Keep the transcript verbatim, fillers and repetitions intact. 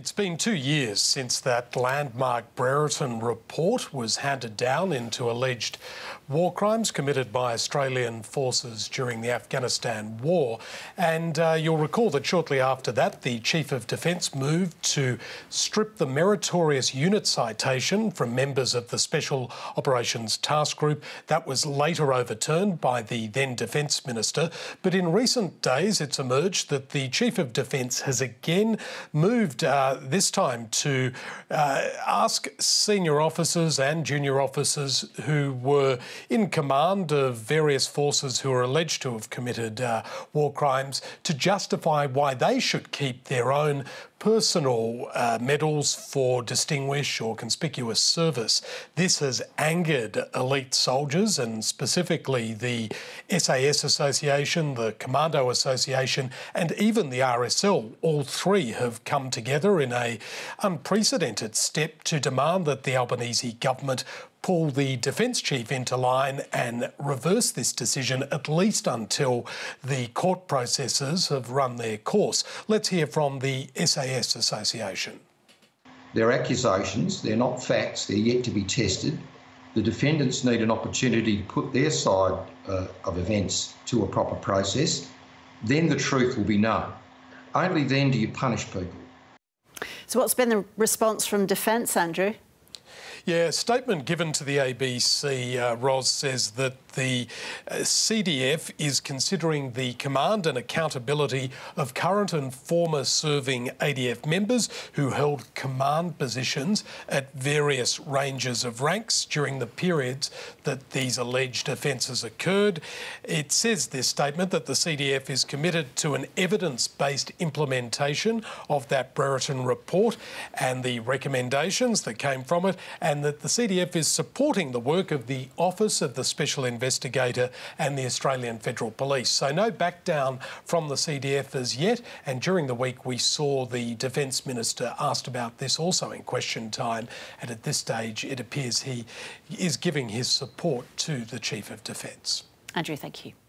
It's been two years since that landmark Brereton report was handed down into alleged war crimes committed by Australian forces during the Afghanistan war. And uh, you'll recall that shortly after that, the Chief of Defence moved to strip the meritorious unit citation from members of the Special Operations Task Group. That was later overturned by the then Defence Minister. But in recent days, it's emerged that the Chief of Defence has again moved uh, Uh, this time to uh, ask senior officers and junior officers who were in command of various forces who are alleged to have committed uh, war crimes to justify why they should keep their own personal uh, medals for distinguished or conspicuous service. This has angered elite soldiers and specifically the S A S Association, the Commando Association and even the R S L. All three have come together in an unprecedented step to demand that the Albanese government pull the Defence Chief into line and reverse this decision, at least until the court processes have run their course. Let's hear from the S A S Association. They're accusations, they're not facts, they're yet to be tested. The defendants need an opportunity to put their side uh, of events to a proper process. Then the truth will be known. Only then do you punish people. So what's been the response from Defence, Andrew? Yeah, a statement given to the A B C, uh, Roz, says that the uh, C D F is considering the command and accountability of current and former serving A D F members who held command positions at various ranges of ranks during the periods that these alleged offences occurred. It says this statement that the C D F is committed to an evidence-based implementation of that Brereton report and the recommendations that came from it, and that the C D F is supporting the work of the Office of the Special Investigator and the Australian Federal Police. So no back down from the C D F as yet, and during the week we saw the Defence Minister asked about this also in question time, and at this stage it appears he is giving his support to the Chief of Defence. Andrew, thank you.